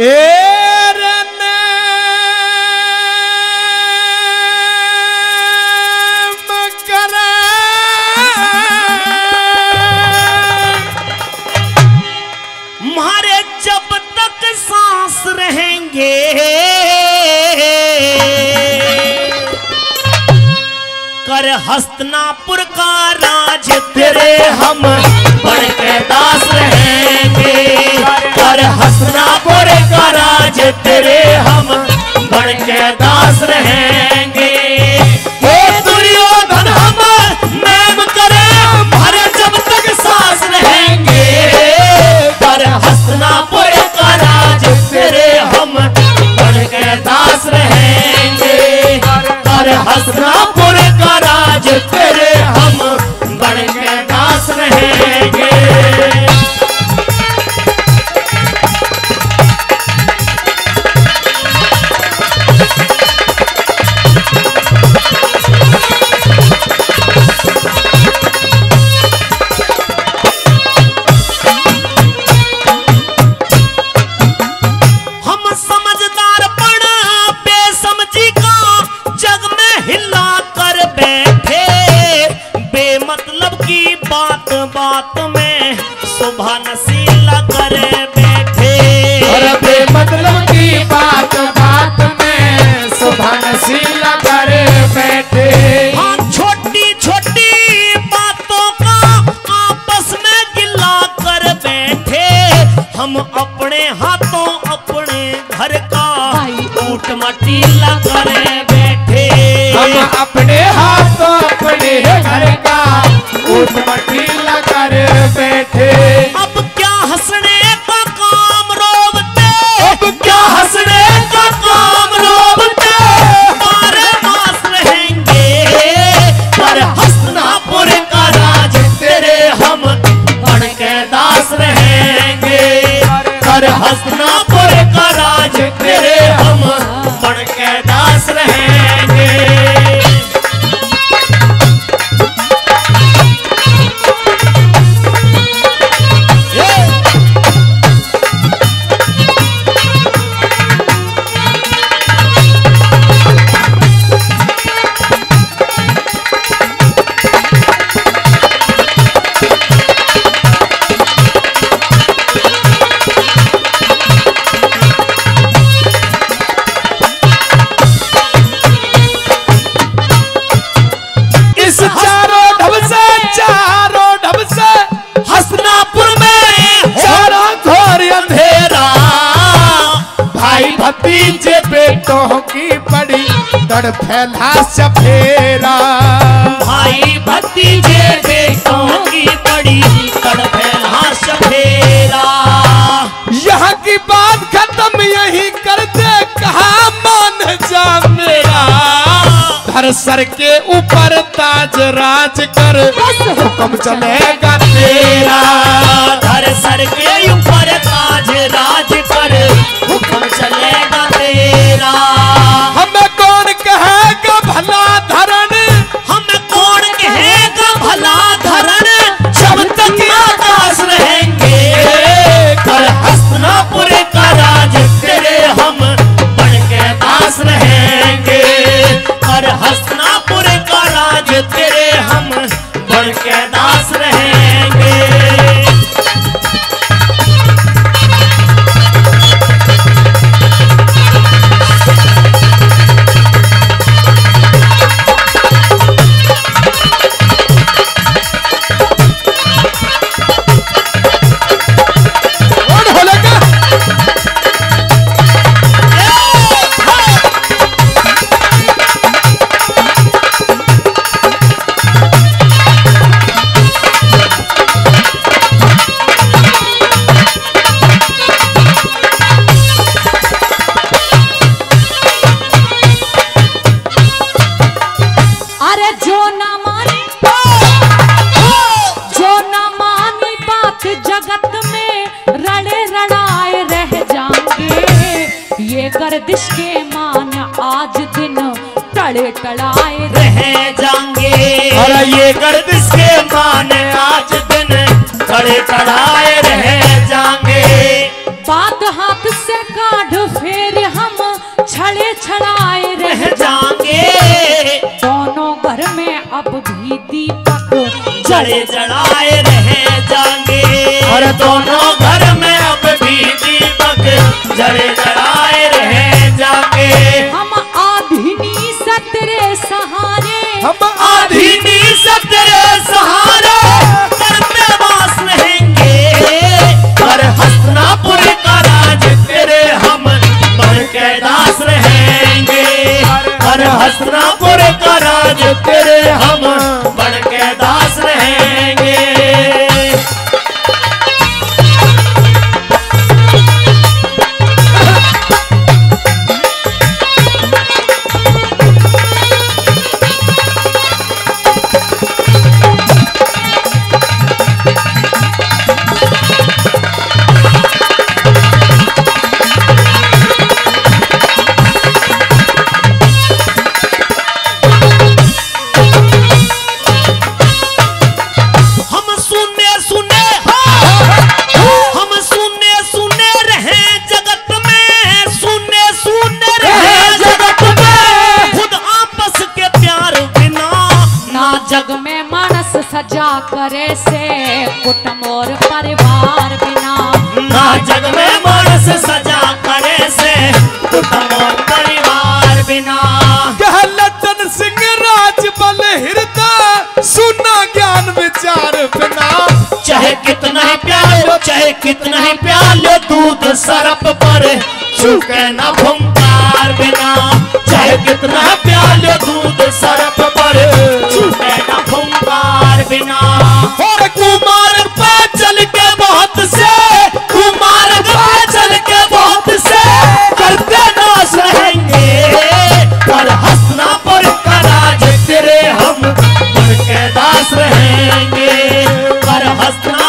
कर हस्तनापुर का राज तेरे हम बड़के दास रहेंगे। कर हस्तनापुर का राज तेरे हम बड़के दास रहेंगे। ओ दुर्योधन हम मैम करे भरे जब तक सांस रहेंगे। कर हस्तनापुर का राज तेरे हम बड़के दास रहेंगे। कर हस्तनापुर तेरे हम बड़के दास रहेंगे। हम समझदार पण बेसमझी का जग में हिला कर बात बात में शोभा नशीला करे बैठे। अरे मतलब की बात बात में शोभा नशीला करे बैठे। हाँ छोटी छोटी बातों का आपस में गिला कर बैठे। हम अपने हाथों अपने घर का ऊट मटीला करे बैठे। हम अपने हाथों अपने घर का मटीला कर बैठे। अब क्या हंसने का काम रोबते। अब क्या हंसने का काम रोबते। हमारे पास रहेंगे। पर हसनापुर का राज तेरे हम बड़के दास रहेंगे। पर हसनापुर का राज तेरे हम बड़के दास रहेंगे। तीजे बेटों की पड़ी तड़ फैला सफेरा। भाई भतीजे बेटों की पड़ी तड़ फैला सफेरा। यहाँ की बात खत्म यही कर दे कहा मान जा मेरा। धर सर के ऊपर ताज राज कर हुक्म चलेगा तेरा। धर सर के ऊपर ताज राज कर हुक्म चलेगा। हमें कौन कहेगा भला धरन। हमें कौन कहेगा भला धरन। जब तक आकाश रहेंगे। कर हस्तनापुर का राज तेरे हम बड़के दास रहेंगे। कर हस्तनापुर का राज तेरे हम बड़के दास रहेंगे। गर्दिश के मान आज दिन टड़े टड़ाए रह जाएंगे। और ये गर्दिश के मान आज दिन टड़े टड़ाए रह जाएंगे। बात हाथ से का दिवाली जलाए रहे जाएंगे। और दोनों घर में अब भी दीपक जले जलाए रहे जाएंगे। हम आधिनी सतरे सहारे, हम आधिनी सतरे सहारे करते वास रहेंगे। पर हसनापुर का राज तेरे हम बनके दास रहेंगे। पर हसनापुर का राज तेरे हम बनके दास रहेंगे। जग में मानस सजा करे से कुटुंब और परिवार बिना, ना जग में मानस सजा करे से कुटुंब और परिवार बिना। कह लद्दन सिंह राजबल हृदय सुना ज्ञान विचार बिना। चाहे कितना ही प्यालो, चाहे कितना ही प्यालो दूध सरप पर छूके ना फुंकार बिना। चाहे कितना प्यालो दूध सरप पर छूके बिना। और कुमार पे चल के बहुत से, कुमार पे चल के बहुत से करते नाश रहेंगे। पर हसनापुर का राज तेरे हम बनके दास रहेंगे। पर हसना